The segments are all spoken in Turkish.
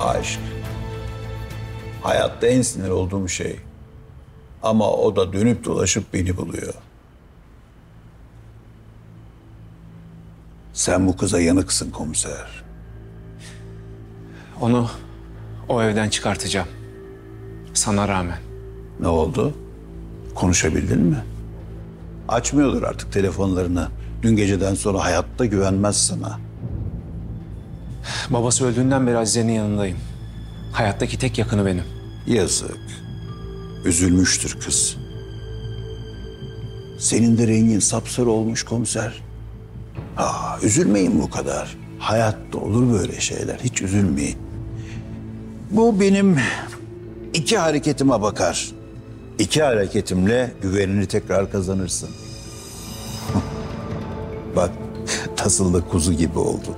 Aşk. Hayatta en sinir olduğum şey. Ama o da dönüp dolaşıp beni buluyor. Sen bu kıza yanıksın komiser. Onu o evden çıkartacağım. Sana rağmen. Ne oldu? Konuşabildin mi? Açmıyordur artık telefonlarını. Dün geceden sonra hayatta güvenmez sana. Babası öldüğünden beri Azize'nin yanındayım. Hayattaki tek yakını benim. Yazık. Üzülmüştür kız. Senin de rengin sapsarı olmuş komiser. Aa, üzülmeyin bu kadar. Hayatta olur böyle şeyler. Hiç üzülmeyin. Bu benim iki hareketime bakar. İki hareketimle güvenini tekrar kazanırsın. Bak, tasıllı kuzu gibi oldun.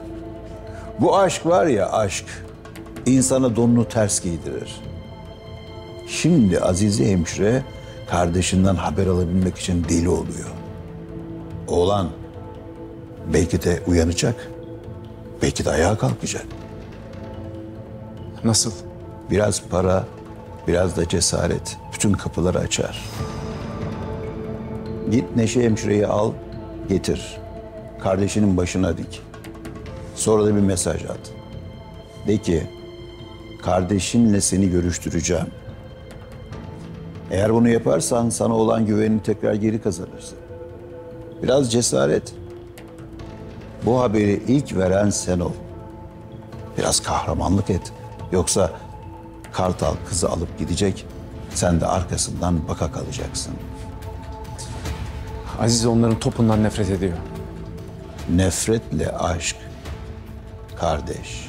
Bu aşk var ya, aşk. İnsana donunu ters giydirir. Şimdi Azize hemşire kardeşinden haber alabilmek için deli oluyor. Oğlan belki de uyanacak. Belki de ayağa kalkacak. Nasıl? Biraz para, biraz da cesaret. Bütün kapıları açar. Git Neşe hemşireyi al, getir. Kardeşinin başına dik. Sonra da bir mesaj at. De ki, kardeşinle seni görüştüreceğim. Eğer bunu yaparsan sana olan güvenini tekrar geri kazanırsın. Biraz cesaret. Bu haberi ilk veren sen ol. Biraz kahramanlık et. Yoksa Kartal kızı alıp gidecek, sen de arkasından baka kalacaksın. Azize onların topundan nefret ediyor. Nefretle aşk, kardeş.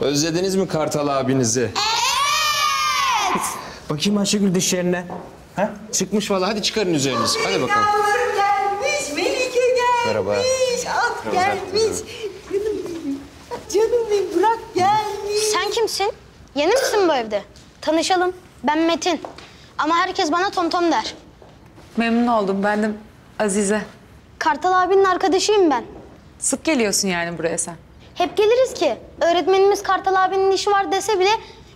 Özlediniz mi Kartal abinizi? Evet. Bakayım Ayşegül dişlerine. Ha? Çıkmış vallahi. Hadi çıkarın üzeriniz. Hadi bakalım. Gelmiş, Melike gelmiş. Merhaba. At gelmiş. Canım benim, Burak gelmiş. Sen kimsin? Yeni misin bu evde? Tanışalım. Ben Metin. Ama herkes bana Tomtom der. Memnun oldum. Ben de Azize. Kartal abinin arkadaşıyım ben. Sık geliyorsun yani buraya sen. Hep geliriz ki. Öğretmenimiz Kartal abinin işi var dese bile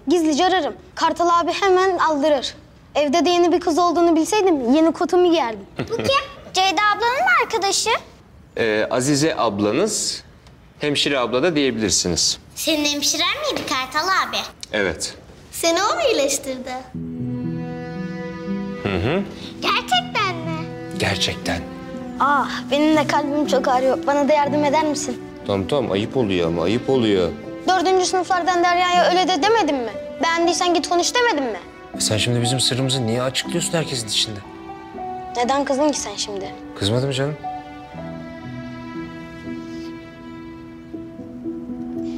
gizlice ararım. Kartal abi hemen aldırır. Evde de yeni bir kız olduğunu bilseydim yeni kotumu giyerdim. Bu kim? Ceyda ablanın arkadaşı. Azize ablanız, hemşire abla da diyebilirsiniz. Senin hemşiren miydi Kartal abi? Evet. Seni o mu iyileştirdi? Hı. Gerçekten mi? Gerçekten. Ah, benim de kalbim çok ağrıyor. Bana da yardım eder misin? Tamam, ayıp oluyor ama, ayıp oluyor. 4. sınıflardan Derya'ya öyle de demedim mi? Beğendiysen git konuş demedim mi? Sen şimdi bizim sırrımızı niye açıklıyorsun herkesin içinde? Neden kızdın ki sen şimdi? Kızmadım canım.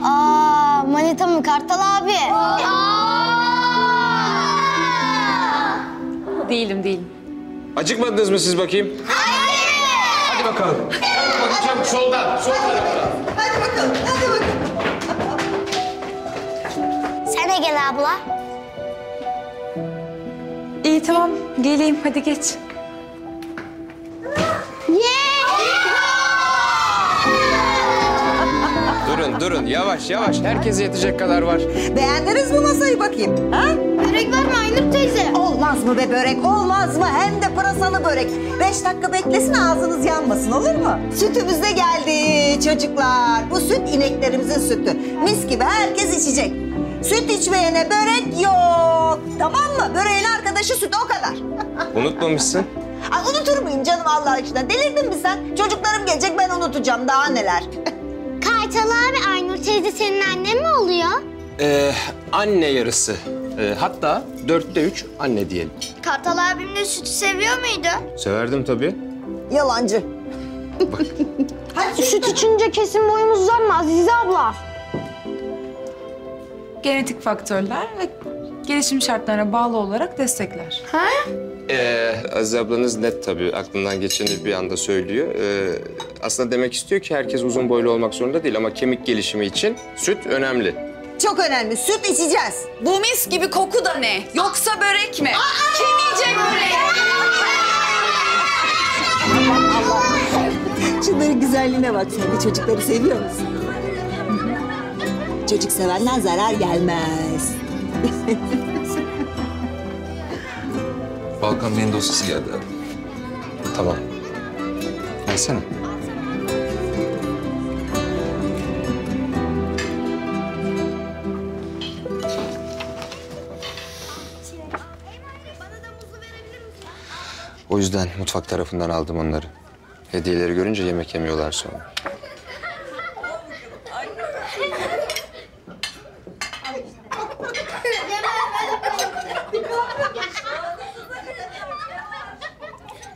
Aa, manita mı Kartal abi? Aa! Değilim. Acıkmadınız mı siz bakayım? Hayır! Hadi bakalım. Çabuk soldan, sol taraftan. Hadi bakalım. Sen de gel abla. İyi tamam, geleyim. Hadi geç. Durun. Yavaş. Herkese yetecek kadar var. Beğendiniz mi masayı bakayım? Ha? Börek var mı Aynur teyze? Olmaz mı be börek? Olmaz mı? Hem de pırasalı börek. 5 dakika beklesin, ağzınız yanmasın, olur mu? Sütümüz de geldi çocuklar. Bu süt ineklerimizin sütü. Mis gibi herkes içecek. Süt içmeyene börek yok. Tamam mı? Böreğin arkadaşı süt, o kadar. Unutmamışsın. Ay, unutur muyum canım Allah aşkına? Delirdin mi sen? Çocuklarım gelecek, ben unutacağım. Daha neler. Kartal abi, Aynur teyze senin annen mi oluyor? Anne yarısı. Hatta 4'te 3 anne diyelim. Kartal abim de sütü seviyor muydu? Severdim tabii. Yalancı. Bak. Hadi süt içince kesin boyumuz uzanmaz Azize abla. Genetik faktörler ve gelişim şartlarına bağlı olarak destekler. Ha? Azize ablanız net tabii. Aklından geçeni bir anda söylüyor. Aslında demek istiyor ki herkes uzun boylu olmak zorunda değil ama kemik gelişimi için süt önemli. Çok önemli. Süt içeceğiz. Bu mis gibi koku da ne? Yoksa börek mi? Kemicek börek. güzelliğine bak sen de çocukları seviyor musun? Çocuk sevenden zarar gelmez. Balkan benim dosyası geldi. Tamam. Gelsene. O yüzden mutfak tarafından aldım onları. Hediyeleri görünce yemek yemiyorlar sonra.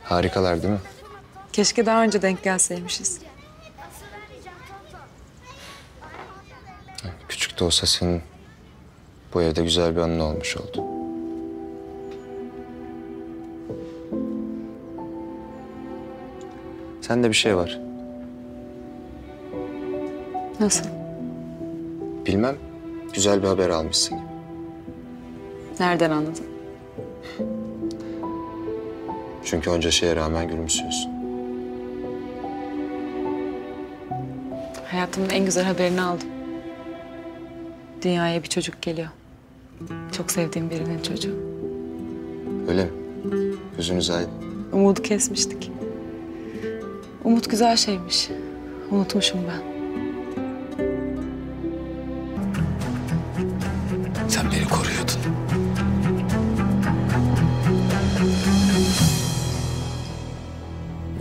Harikalar değil mi? Keşke daha önce denk gelseymişiz. Küçük de olsa senin bu evde güzel bir anın olmuş oldu. Sende bir şey var. Nasıl? Bilmem. Güzel bir haber almışsın gibi. Nereden anladın? Çünkü onca şeye rağmen gülümsüyorsun. Hayatımın en güzel haberini aldım. Dünyaya bir çocuk geliyor. Çok sevdiğim birinin çocuğu. Öyle mi? Gözünüz aydın. Umudu kesmiştik. Umut güzel şeymiş. Unutmuşum ben. Sen beni koruyordun.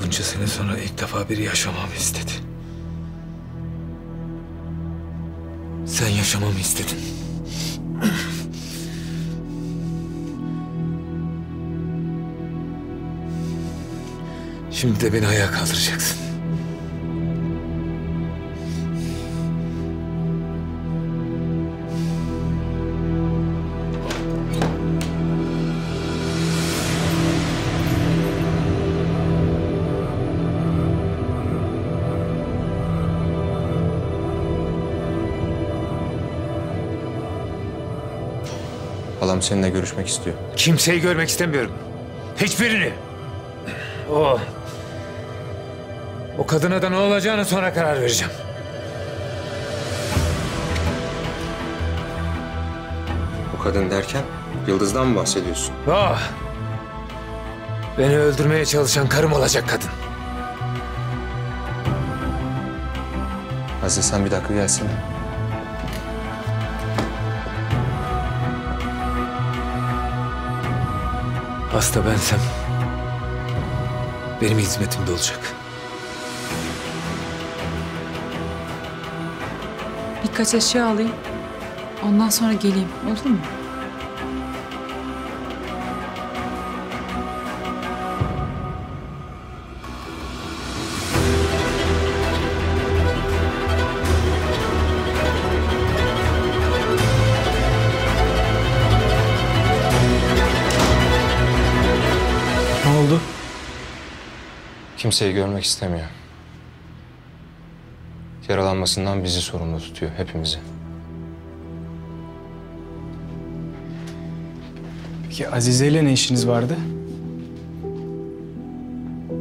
Bunca sene sonra ilk defa biri yaşamamı istedi. Sen yaşamamı istedin. Şimdi de beni ayağa kaldıracaksın. Halam seninle görüşmek istiyor. Kimseyi görmek istemiyorum. Hiçbirini. Oh. O kadına da ne olacağını sonra karar vereceğim. O kadın derken Yıldız'dan mı bahsediyorsun? Ah! Beni öldürmeye çalışan karım olacak kadın. Azize sen bir dakika gelsene. Hasta bensem benim hizmetimde olacak. Birkaç eşya alayım, ondan sonra geleyim, olur mu? Ne oldu? Kimseyi görmek istemiyor. Yaralanmasından bizi sorumlu tutuyor, hepimizi. Peki Azize ile ne işiniz vardı?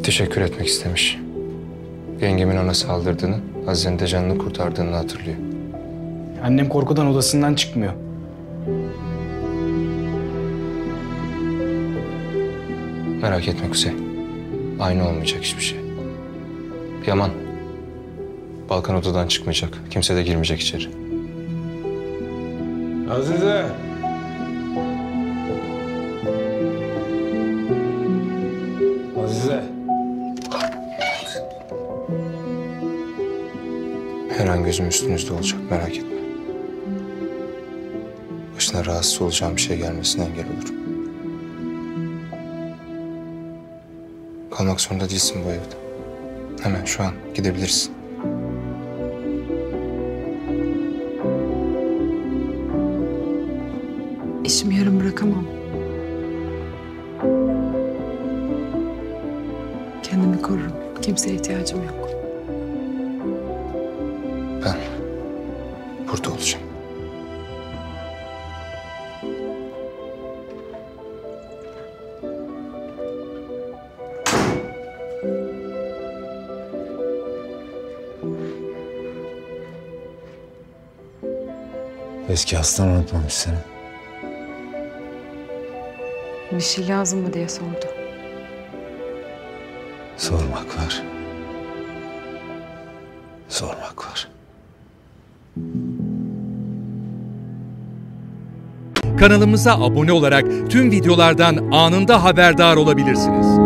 Teşekkür etmek istemiş. Yengemin ona saldırdığını, Azize'nin de canını kurtardığını hatırlıyor. Annem korkudan odasından çıkmıyor. Merak etme Hüseyin. Aynı olmayacak hiçbir şey. Yaman. Balkan odadan çıkmayacak. Kimse de girmeyecek içeri. Azize! Azize! Her an gözüm üstünüzde olacak. Merak etme. Başına rahatsız olacağım bir şey gelmesine engel olurum. Kalmak zorunda değilsin bu evde. Hemen şu an gidebilirsin. İşimi yarım bırakamam. Kendimi korurum. Kimseye ihtiyacım yok. Ben burada olacağım. Eski hastan unutmamış seni. Bir şey lazım mı diye sordu. Sormak var. Sormak var. Kanalımıza abone olarak tüm videolardan anında haberdar olabilirsiniz.